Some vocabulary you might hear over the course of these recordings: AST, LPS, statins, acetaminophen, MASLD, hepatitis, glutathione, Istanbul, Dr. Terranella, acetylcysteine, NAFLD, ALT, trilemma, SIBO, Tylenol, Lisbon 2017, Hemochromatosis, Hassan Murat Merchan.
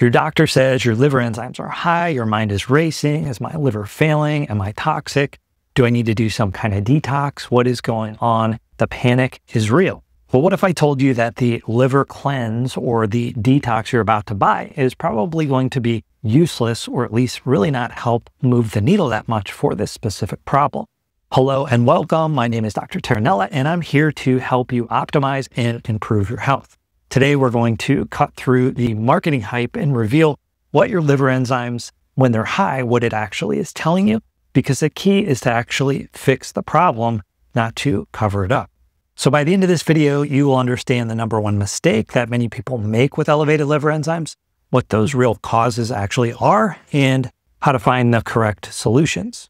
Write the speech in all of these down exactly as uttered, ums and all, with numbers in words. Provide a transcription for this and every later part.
Your doctor says your liver enzymes are high, your mind is racing, is my liver failing, am I toxic, do I need to do some kind of detox, what is going on, the panic is real. Well, what if I told you that the liver cleanse or the detox you're about to buy is probably going to be useless or at least really not help move the needle that much for this specific problem? Hello and welcome. My name is Doctor Terranella and I'm here to help you optimize and improve your health. Today, we're going to cut through the marketing hype and reveal what your liver enzymes, when they're high, what it actually is telling you, because the key is to actually fix the problem, not to cover it up. So by the end of this video, you will understand the number one mistake that many people make with elevated liver enzymes, what those real causes actually are, and how to find the correct solutions.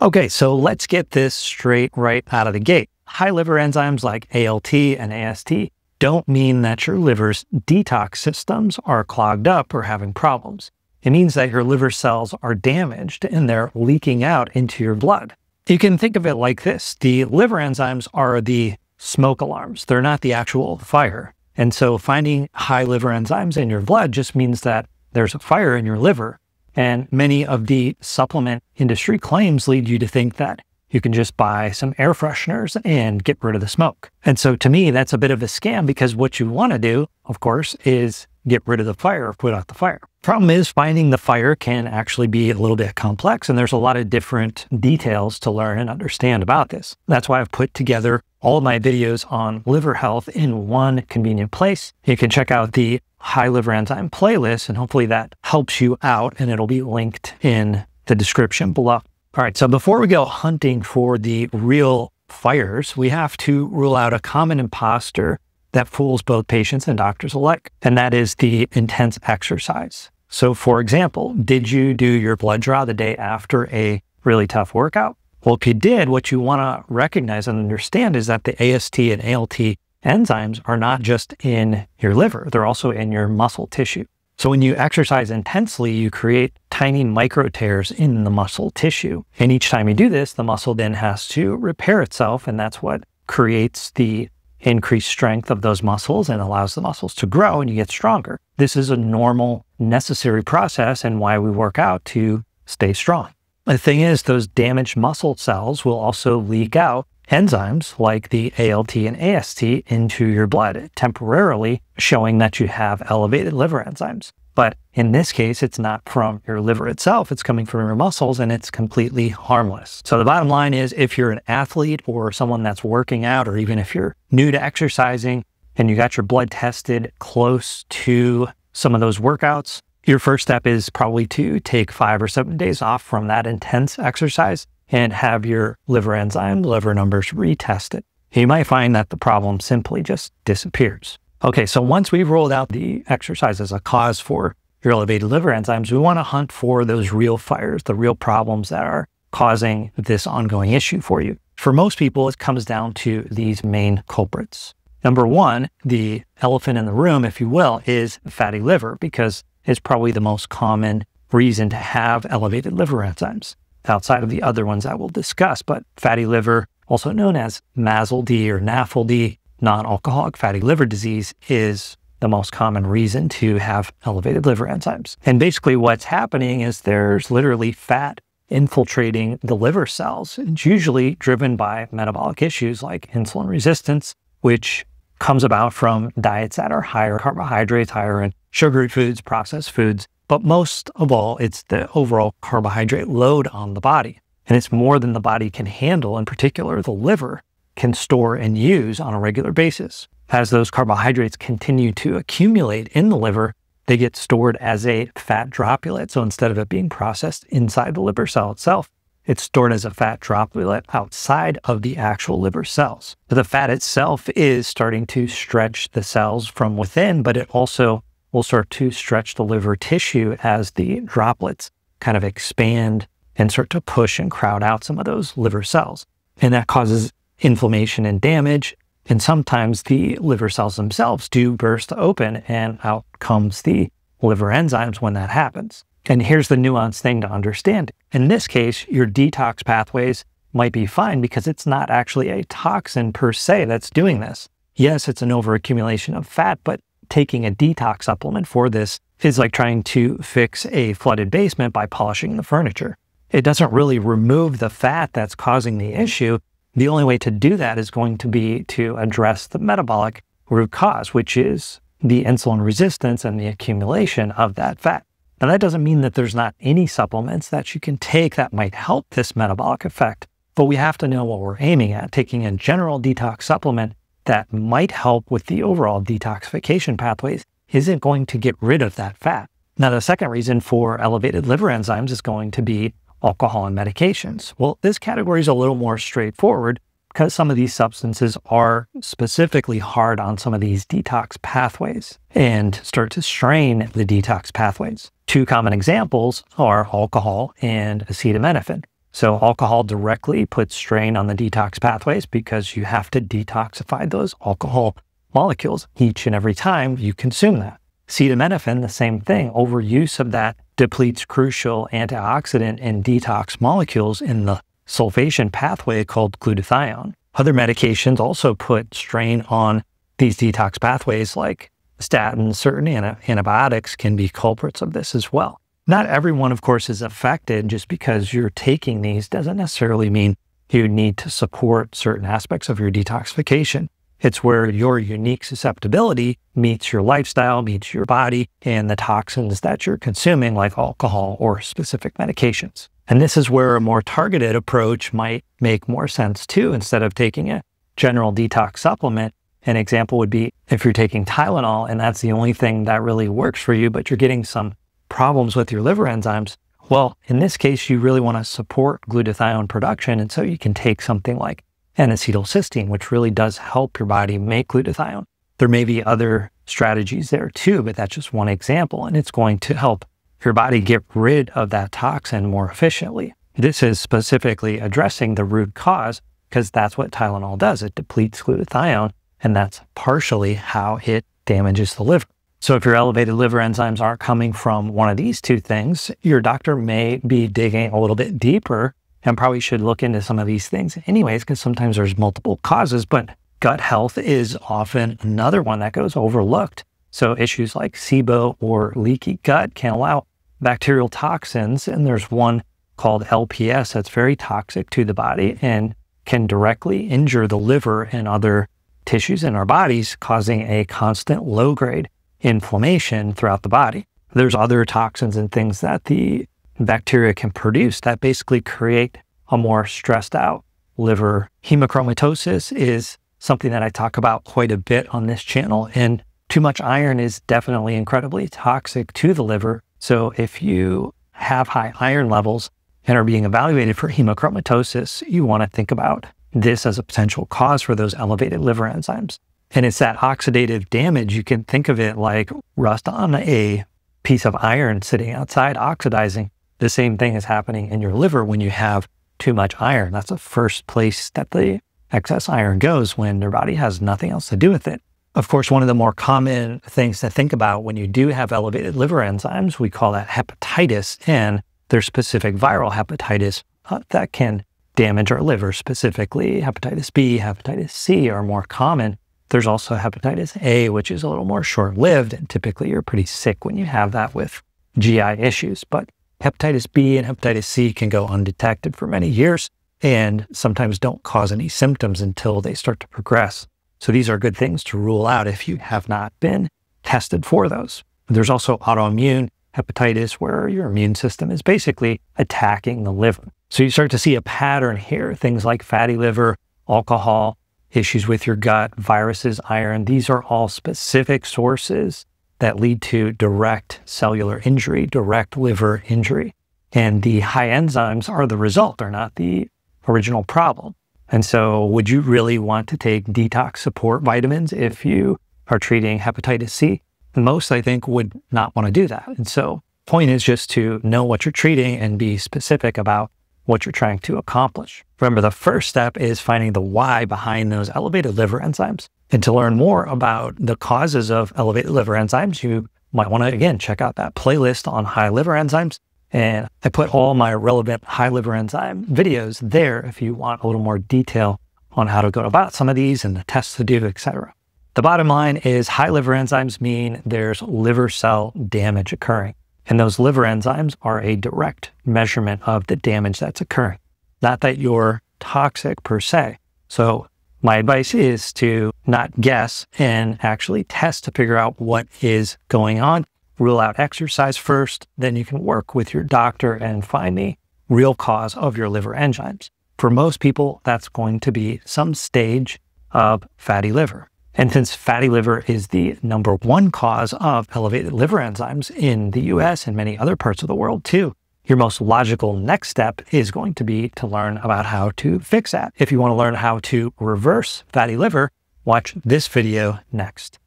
Okay, so let's get this straight right out of the gate. High liver enzymes like A L T and A S T don't mean that your liver's detox systems are clogged up or having problems. It means that your liver cells are damaged and they're leaking out into your blood. You can think of it like this. The liver enzymes are the smoke alarms. They're not the actual fire. And so finding high liver enzymes in your blood just means that there's a fire in your liver. And many of the supplement industry claims lead you to think that you can just buy some air fresheners and get rid of the smoke. And so to me, that's a bit of a scam, because what you want to do, of course, is get rid of the fire or put out the fire. Problem is, finding the fire can actually be a little bit complex, and there's a lot of different details to learn and understand about this. That's why I've put together all of my videos on liver health in one convenient place. You can check out the high liver enzyme playlist, and hopefully that helps you out, and it'll be linked in the description below. All right, so before we go hunting for the real fires, we have to rule out a common imposter that fools both patients and doctors alike, and that is the intense exercise. So for example, did you do your blood draw the day after a really tough workout? Well, if you did, what you wanna recognize and understand is that the A S T and A L T enzymes are not just in your liver, they're also in your muscle tissue. So when you exercise intensely, you create tiny micro tears in the muscle tissue. And each time you do this, the muscle then has to repair itself, and that's what creates the increased strength of those muscles and allows the muscles to grow and you get stronger. This is a normal, necessary process and why we work out, to stay strong. The thing is, those damaged muscle cells will also leak out enzymes like the A L T and A S T into your blood, temporarily showing that you have elevated liver enzymes. But in this case, it's not from your liver itself, it's coming from your muscles, and it's completely harmless. So the bottom line is, if you're an athlete or someone that's working out, or even if you're new to exercising and you got your blood tested close to some of those workouts, your first step is probably to take five or seven days off from that intense exercise and have your liver enzyme, liver numbers retested. You might find that the problem simply just disappears. Okay, so once we've ruled out the exercise as a cause for your elevated liver enzymes, we want to hunt for those real fires, the real problems that are causing this ongoing issue for you. For most people, it comes down to these main culprits. Number one, the elephant in the room, if you will, is fatty liver, because it's probably the most common reason to have elevated liver enzymes, outside of the other ones that we'll discuss. But fatty liver, also known as M A S L D or N A F L D, non-alcoholic fatty liver disease, is the most common reason to have elevated liver enzymes. And basically what's happening is there's literally fat infiltrating the liver cells. It's usually driven by metabolic issues like insulin resistance, which comes about from diets that are higher carbohydrates, higher in sugary foods, processed foods. But most of all, it's the overall carbohydrate load on the body. And it's more than the body can handle, in particular the liver can store and use on a regular basis. As those carbohydrates continue to accumulate in the liver, they get stored as a fat droplet. So instead of it being processed inside the liver cell itself, it's stored as a fat droplet outside of the actual liver cells. So the fat itself is starting to stretch the cells from within, but it also will start to stretch the liver tissue as the droplets kind of expand and start to push and crowd out some of those liver cells. And that causes inflammation and damage, and sometimes the liver cells themselves do burst open, and out comes the liver enzymes when that happens. And here's the nuanced thing to understand. In this case, your detox pathways might be fine because it's not actually a toxin per se that's doing this. Yes, it's an overaccumulation of fat, but taking a detox supplement for this is like trying to fix a flooded basement by polishing the furniture. It doesn't really remove the fat that's causing the issue. The only way to do that is going to be to address the metabolic root cause, which is the insulin resistance and the accumulation of that fat. Now, that doesn't mean that there's not any supplements that you can take that might help this metabolic effect, but we have to know what we're aiming at. Taking a general detox supplement that might help with the overall detoxification pathways isn't going to get rid of that fat. Now, the second reason for elevated liver enzymes is going to be alcohol and medications. Well, this category is a little more straightforward because some of these substances are specifically hard on some of these detox pathways and start to strain the detox pathways. Two common examples are alcohol and acetaminophen. So alcohol directly puts strain on the detox pathways because you have to detoxify those alcohol molecules each and every time you consume that. Acetaminophen, the same thing. Overuse of that depletes crucial antioxidant and detox molecules in the sulfation pathway called glutathione. Other medications also put strain on these detox pathways, like statins. Certain anti antibiotics can be culprits of this as well. Not everyone, of course, is affected. Just because you're taking these doesn't necessarily mean you need to support certain aspects of your detoxification. It's where your unique susceptibility meets your lifestyle, meets your body, and the toxins that you're consuming, like alcohol or specific medications. And this is where a more targeted approach might make more sense too. Instead of taking a general detox supplement, an example would be if you're taking Tylenol and that's the only thing that really works for you, but you're getting some problems with your liver enzymes. Well, in this case, you really want to support glutathione production. And so you can take something like and acetylcysteine, which really does help your body make glutathione. There may be other strategies there too, but that's just one example, and it's going to help your body get rid of that toxin more efficiently. This is specifically addressing the root cause because that's what Tylenol does. It depletes glutathione, and that's partially how it damages the liver. So if your elevated liver enzymes aren't coming from one of these two things, your doctor may be digging a little bit deeper and probably should look into some of these things anyways, because sometimes there's multiple causes, but gut health is often another one that goes overlooked. So issues like SIBO or leaky gut can allow bacterial toxins, and there's one called L P S that's very toxic to the body and can directly injure the liver and other tissues in our bodies, causing a constant low-grade inflammation throughout the body. There's other toxins and things that the bacteria can produce that basically create a more stressed out liver. Hemochromatosis is something that I talk about quite a bit on this channel, and too much iron is definitely incredibly toxic to the liver. So if you have high iron levels and are being evaluated for hemochromatosis, you want to think about this as a potential cause for those elevated liver enzymes. And it's that oxidative damage. You can think of it like rust on a piece of iron sitting outside oxidizing. The same thing is happening in your liver when you have too much iron. That's the first place that the excess iron goes when your body has nothing else to do with it. Of course, one of the more common things to think about when you do have elevated liver enzymes, we call that hepatitis, and there's specific viral hepatitis that can damage our liver. Specifically, hepatitis B, hepatitis C are more common. There's also hepatitis A, which is a little more short-lived, and typically you're pretty sick when you have that with G I issues, but hepatitis B and hepatitis C can go undetected for many years and sometimes don't cause any symptoms until they start to progress. So these are good things to rule out if you have not been tested for those. There's also autoimmune hepatitis, where your immune system is basically attacking the liver. So you start to see a pattern here. Things like fatty liver, alcohol, issues with your gut, viruses, iron, these are all specific sources that lead to direct cellular injury, direct liver injury. And the high enzymes are the result, they're not the original problem. And so would you really want to take detox support vitamins if you are treating hepatitis C? And most, I think, would not want to do that. And so point is just to know what you're treating and be specific about what you're trying to accomplish. Remember, the first step is finding the why behind those elevated liver enzymes. And to learn more about the causes of elevated liver enzymes, you might want to, again, check out that playlist on high liver enzymes. And I put all my relevant high liver enzyme videos there if you want a little more detail on how to go about some of these and the tests to do, et cetera. The bottom line is high liver enzymes mean there's liver cell damage occurring. And those liver enzymes are a direct measurement of the damage that's occurring. Not that you're toxic per se. So my advice is to not guess and actually test to figure out what is going on. Rule out exercise first, then you can work with your doctor and find the real cause of your liver enzymes. For most people, that's going to be some stage of fatty liver. And since fatty liver is the number one cause of elevated liver enzymes in the U S and many other parts of the world too, your most logical next step is going to be to learn about how to fix that. If you want to learn how to reverse fatty liver, watch this video next.